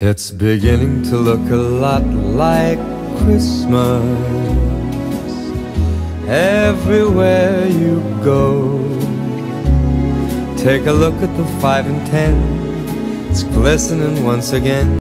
It's beginning to look a lot like Christmas everywhere you go. Take a look at the 5 and 10, it's glistening once again.